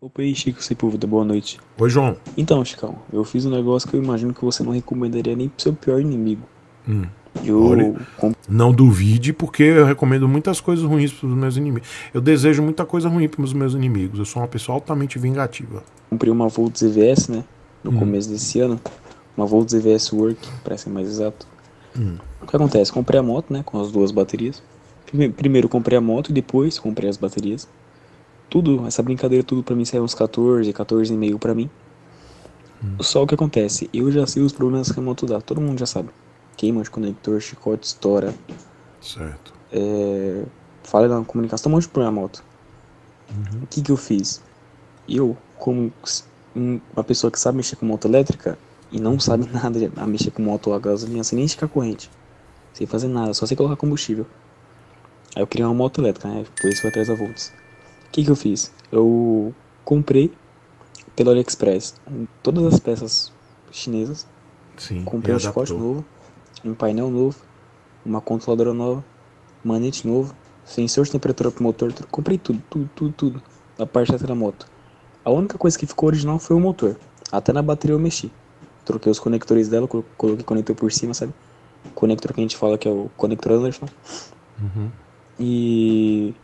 Opa aí, Chico Sepúlveda, boa noite. Oi, João. Então, Chicão, eu fiz um negócio que eu imagino que você não recomendaria nem pro seu pior inimigo. Olha, não duvide, porque eu recomendo muitas coisas ruins pros meus inimigos. Eu desejo muita coisa ruim pros meus inimigos. Eu sou uma pessoa altamente vingativa. Comprei uma Volt ZVS, né? No começo desse ano. Uma Volt ZVS Work, pra ser mais exato. O que acontece? Comprei a moto, né? Com as duas baterias. Primeiro comprei a moto e depois comprei as baterias. Tudo, essa brincadeira, tudo pra mim saiu uns 14, 14,5 pra mim. Só o que acontece, eu já sei os problemas que a moto dá, todo mundo já sabe. Queima de conector, chicote, estoura. Certo. Falha na comunicação, um monte de problema a moto. O que eu fiz? Eu, como uma pessoa que sabe mexer com moto elétrica, e não sabe nada a mexer com moto a gasolina, sem nem esticar corrente, sem fazer nada, só sem colocar combustível. Aí eu criei uma moto elétrica, né? Por isso foi atrás da Volts. O que eu fiz? Eu comprei pelo AliExpress todas as peças chinesas. Sim, comprei um chicote novo, um painel novo, uma controladora nova, manete novo, sensor de temperatura pro motor, comprei tudo na parte da moto. A única coisa que ficou original foi o motor. Até na bateria eu mexi. Troquei os conectores dela, coloquei conector por cima, sabe? Conector que a gente fala que é o conector Anderson. E...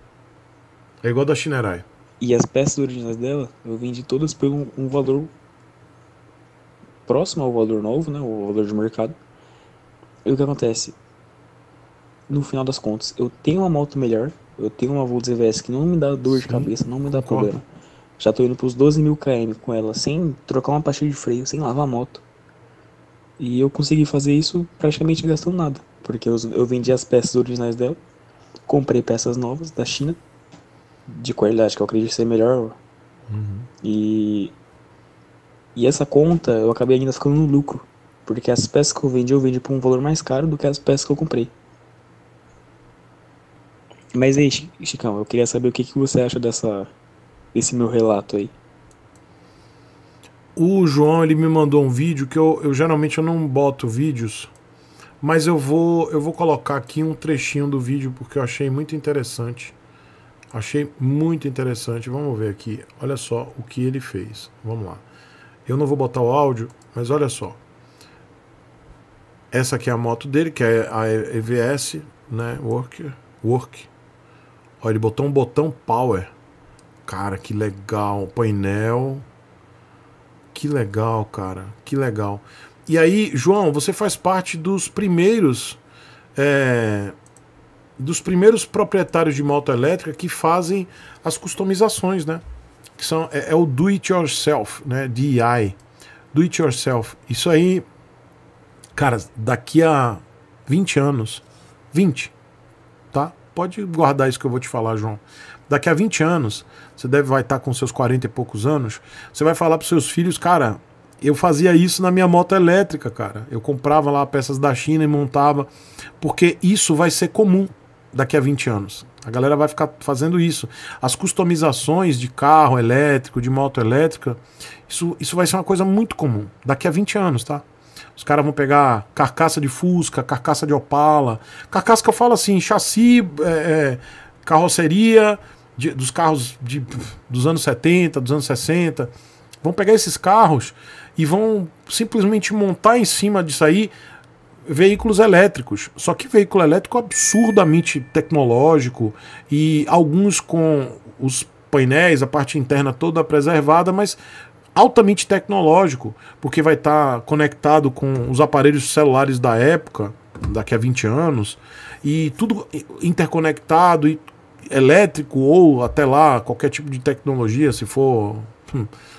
é igual da Shineray. E as peças originais dela, eu vendi todas por um valor próximo ao valor novo, né? O valor de mercado. E o que acontece? No final das contas, eu tenho uma moto melhor, eu tenho uma Volt ZVS que não me dá dor de cabeça, não me dá problema. Já tô indo pros 12 mil km com ela, sem trocar uma pastilha de freio, sem lavar a moto. E eu consegui fazer isso praticamente gastando nada, porque eu vendi as peças originais dela, comprei peças novas da China, de qualidade, que eu acredito ser melhor. E essa conta eu acabei ainda ficando no lucro, porque as peças que eu vendi por um valor mais caro do que as peças que eu comprei. Mas aí, Chicão, eu queria saber o que você acha desse meu relato aí. O João, ele me mandou um vídeo que eu geralmente eu não boto vídeos, mas eu vou colocar aqui um trechinho do vídeo porque eu achei muito interessante. Vamos ver aqui. Olha só o que ele fez. Vamos lá. Eu não vou botar o áudio, mas olha só. Essa aqui é a moto dele, que é a EVS, né? Work. Olha, ele botou um botão power. Cara, que legal. Painel. Que legal, cara. Que legal. E aí, João, você faz parte dos primeiros... dos primeiros proprietários de moto elétrica que fazem as customizações, né? Que são o do it yourself, né? DIY, do it yourself. Isso aí, cara, daqui a 20 anos, 20, tá? Pode guardar isso que eu vou te falar, João. Daqui a 20 anos, você vai estar com seus 40 e poucos anos, você vai falar para seus filhos, cara, eu fazia isso na minha moto elétrica, cara. Eu comprava lá peças da China e montava, porque isso vai ser comum. Daqui a 20 anos. A galera vai ficar fazendo isso. As customizações de carro elétrico, de moto elétrica, isso vai ser uma coisa muito comum. Daqui a 20 anos, tá? Os caras vão pegar carcaça de Fusca, carcaça de Opala. Carcaça que eu falo assim, chassi, carroceria dos carros dos anos 70, dos anos 60. Vão pegar esses carros e vão simplesmente montar em cima disso aí veículos elétricos, só que veículo elétrico absurdamente tecnológico e alguns com os painéis, a parte interna toda preservada, mas altamente tecnológico, porque vai estar conectado com os aparelhos celulares da época, daqui a 20 anos, e tudo interconectado e elétrico ou até lá qualquer tipo de tecnologia, se for,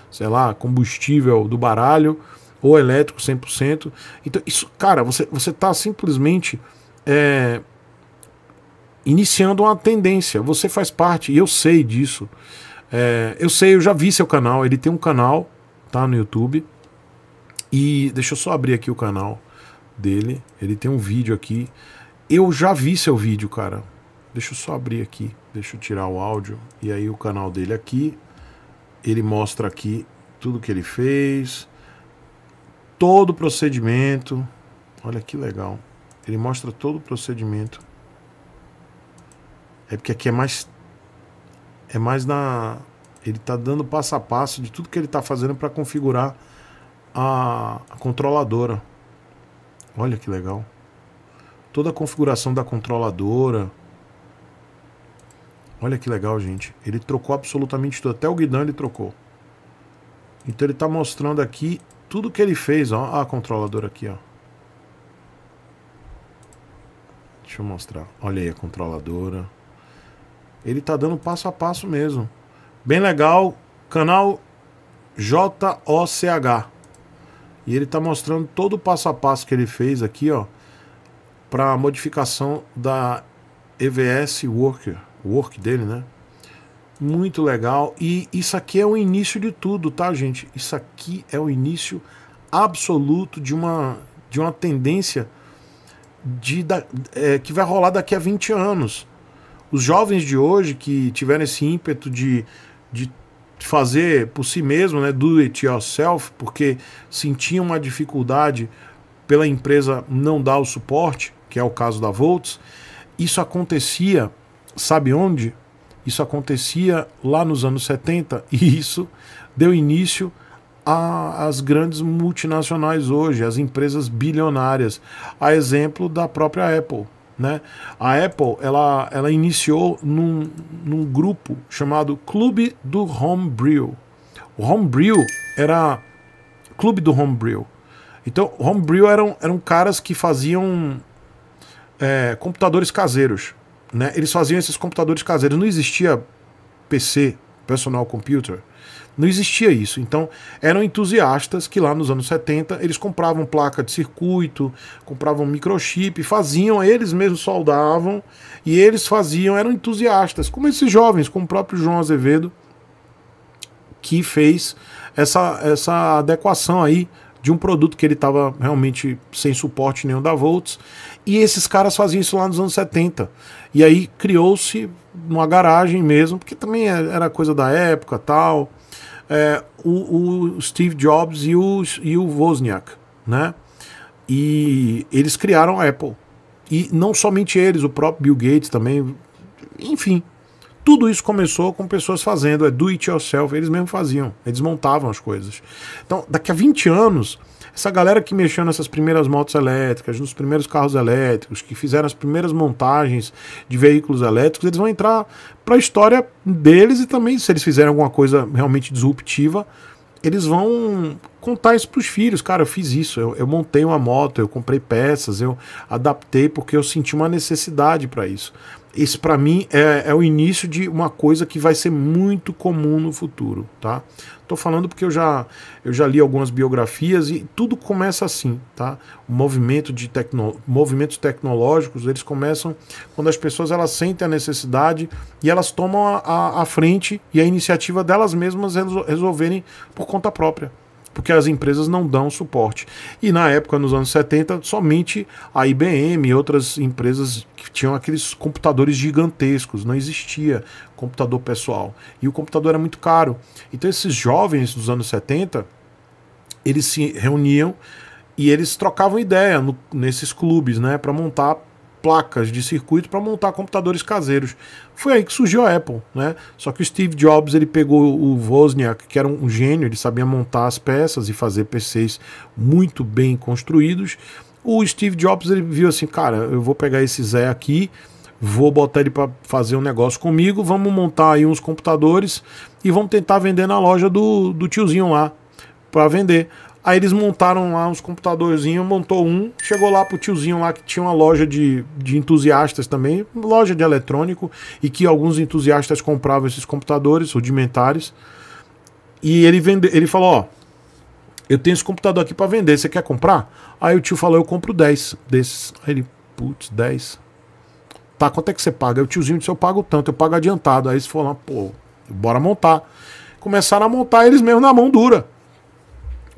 sei lá, combustível do baralho, ou elétrico 100%. Então, isso, cara, você tá simplesmente iniciando uma tendência. Você faz parte, e eu sei disso. Eu já vi seu canal. Ele tem um canal, tá, no YouTube. E deixa eu só abrir aqui o canal dele. Ele tem um vídeo aqui. Eu já vi seu vídeo, cara. Deixa eu só abrir aqui. Deixa eu tirar o áudio. E aí o canal dele aqui. Ele mostra aqui tudo que ele fez. Todo o procedimento. Olha que legal. Ele mostra todo o procedimento. É porque aqui é mais... Ele está dando passo a passo de tudo que ele está fazendo para configurar a controladora. Olha que legal. Toda a configuração da controladora. Olha que legal, gente. Ele trocou absolutamente tudo. Até o guidão ele trocou. Então ele está mostrando aqui tudo que ele fez. Ó, a controladora aqui, ó. Deixa eu mostrar. Olha aí a controladora. Ele está dando passo a passo mesmo. Bem legal. Canal JOCH. E ele está mostrando todo o passo a passo que ele fez aqui, ó, para a modificação da EVS work dele, né? Muito legal. E isso aqui é o início de tudo, tá, gente? Isso aqui é o início absoluto de uma tendência que vai rolar daqui a 20 anos. Os jovens de hoje que tiveram esse ímpeto de fazer por si mesmo, né, do it yourself, porque sentiam uma dificuldade pela empresa não dar o suporte, que é o caso da Volts. Isso acontecia, sabe onde? Isso acontecia lá nos anos 70 e isso deu início às grandes multinacionais hoje, às empresas bilionárias, a exemplo da própria Apple, né? A Apple ela iniciou num grupo chamado Clube do Homebrew. O Homebrew era Clube do Homebrew. Então, Homebrew eram caras que faziam computadores caseiros. Né? Eles faziam esses computadores caseiros. Não existia PC, personal computer. Não existia isso. Então, eram entusiastas que lá nos anos 70, eles compravam placa de circuito, compravam microchip, faziam, eles mesmos soldavam, e eles faziam, eram entusiastas, como esses jovens, como o próprio João Azevedo, que fez essa adequação aí de um produto que ele estava realmente sem suporte nenhum da Volts. E esses caras faziam isso lá nos anos 70. E aí criou-se uma garagem mesmo, porque também era coisa da época, tal. O Steve Jobs e o Wozniak, né? E eles criaram a Apple. E não somente eles, o próprio Bill Gates também. Enfim, tudo isso começou com pessoas fazendo, do it yourself, eles mesmos faziam, eles montavam as coisas. Então, daqui a 20 anos, essa galera que mexeu nessas primeiras motos elétricas, nos primeiros carros elétricos, que fizeram as primeiras montagens de veículos elétricos, eles vão entrar para a história deles e também, se eles fizerem alguma coisa realmente disruptiva, eles vão contar isso para os filhos. Cara, eu fiz isso, eu montei uma moto, eu comprei peças, eu adaptei porque eu senti uma necessidade para isso. Esse, para mim, é o início de uma coisa que vai ser muito comum no futuro, tá? Tô falando porque eu já li algumas biografias e tudo começa assim, tá? O movimento movimentos tecnológicos, eles começam quando as pessoas elas sentem a necessidade e elas tomam a frente e a iniciativa delas mesmas resolverem por conta própria, porque as empresas não dão suporte. E na época, nos anos 70, somente a IBM e outras empresas que tinham aqueles computadores gigantescos, não existia computador pessoal. E o computador era muito caro. Então esses jovens dos anos 70, eles se reuniam e eles trocavam ideia nesses clubes, né, para montar placas de circuito, para montar computadores caseiros. Foi aí que surgiu a Apple, né? Só que o Steve Jobs, ele pegou o Wozniak, que era um gênio, ele sabia montar as peças e fazer PCs muito bem construídos. O Steve Jobs, ele viu assim, cara, eu vou pegar esse Zé aqui, vou botar ele para fazer um negócio comigo, vamos montar aí uns computadores e vamos tentar vender na loja do tiozinho lá, para vender. Aí eles montaram lá uns computadorzinhos, montou um, chegou lá pro tiozinho lá que tinha uma loja de entusiastas também, loja de eletrônico, e que alguns entusiastas compravam esses computadores rudimentares. E ele falou, ó, eu tenho esse computador aqui para vender, você quer comprar? Aí o tio falou, eu compro 10 desses. Aí ele, putz, 10? Tá, quanto é que você paga? Aí o tiozinho disse, eu pago tanto, eu pago adiantado. Aí eles falaram, pô, bora montar. Começaram a montar eles mesmo na mão dura.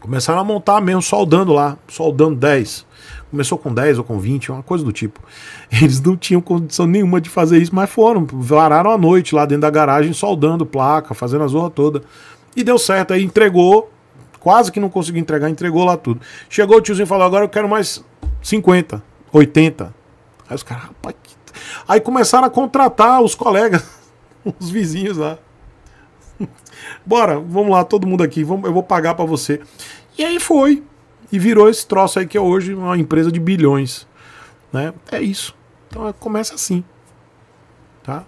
Começaram a montar mesmo, soldando lá, soldando 10. Começou com 10 ou com 20, uma coisa do tipo. Eles não tinham condição nenhuma de fazer isso, mas foram, vararam a noite lá dentro da garagem, soldando placa, fazendo a zorra toda. E deu certo, aí entregou, quase que não conseguiu entregar, entregou lá tudo. Chegou o tiozinho e falou, agora eu quero mais 50, 80. Aí os caras, rapaz, aí começaram a contratar os colegas, os vizinhos lá. Bora, vamos lá, todo mundo aqui, eu vou pagar pra você. E aí foi, e virou esse troço aí que é hoje uma empresa de bilhões, né? É isso. Então começa assim, tá?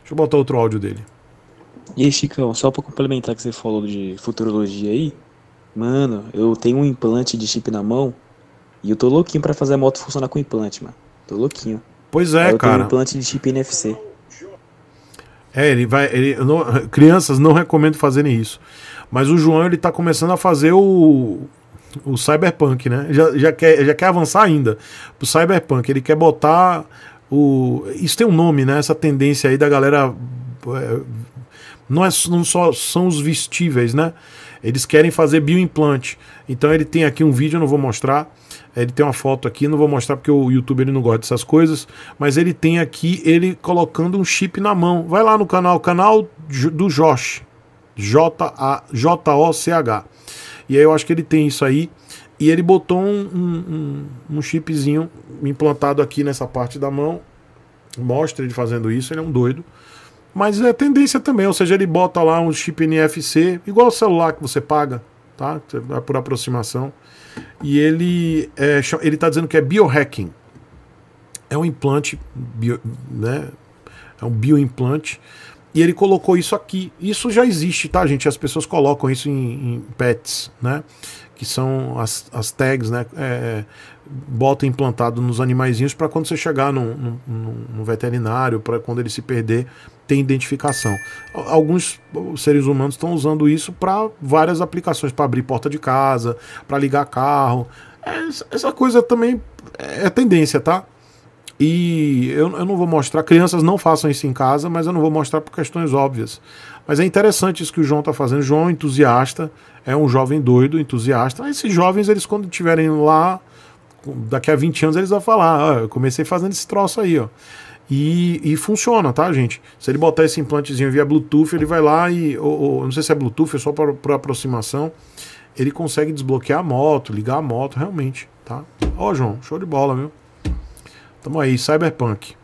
Deixa eu botar outro áudio dele. E aí, Chicão, só pra complementar que você falou de futurologia aí, mano, eu tenho um implante de chip na mão e eu tô louquinho pra fazer a moto funcionar com implante, mano. Tô louquinho. Pois é, eu cara. Eu tenho um implante de chip NFC. É, ele vai... crianças, não recomendo fazerem isso. Mas o João, ele tá começando a fazer o Cyberpunk, né? Já quer avançar ainda pro Cyberpunk. Ele quer botar o... Isso tem um nome, né? Essa tendência aí da galera... Não só são os vestíveis, né? Eles querem fazer bioimplante. Então ele tem aqui um vídeo, eu não vou mostrar. Ele tem uma foto aqui, não vou mostrar porque o YouTube ele não gosta dessas coisas. Mas ele tem aqui, ele colocando um chip na mão. Vai lá no canal do JOCH. JOCH. E aí eu acho que ele tem isso aí. E ele botou um chipzinho implantado aqui nessa parte da mão. Mostra ele fazendo isso, ele é um doido. Mas é tendência também, ou seja, ele bota lá um chip NFC, igual o celular que você paga, tá? Por aproximação. E ele tá dizendo que é biohacking. É um implante, né? É um bioimplante. E ele colocou isso aqui. Isso já existe, tá, gente? As pessoas colocam isso em pets, né? Que são as tags, né? Bota implantado nos animaizinhos para quando você chegar num veterinário, para quando ele se perder, tem identificação. Alguns seres humanos estão usando isso para várias aplicações, para abrir porta de casa, para ligar carro. Essa coisa também é tendência, tá? E eu não vou mostrar, crianças não façam isso em casa, mas eu não vou mostrar por questões óbvias. Mas é interessante isso que o João está fazendo. O João é um entusiasta, é um jovem doido, entusiasta. Esses jovens, eles quando estiverem lá, daqui a 20 anos, eles vão falar: ah, eu comecei fazendo esse troço aí, ó. E funciona, tá, gente? Se ele botar esse implantezinho via Bluetooth, ele vai lá e... Ou, não sei se é Bluetooth, é só por aproximação. Ele consegue desbloquear a moto, ligar a moto, realmente, tá? Ó, João, show de bola, viu? Tamo aí, Cyberpunk.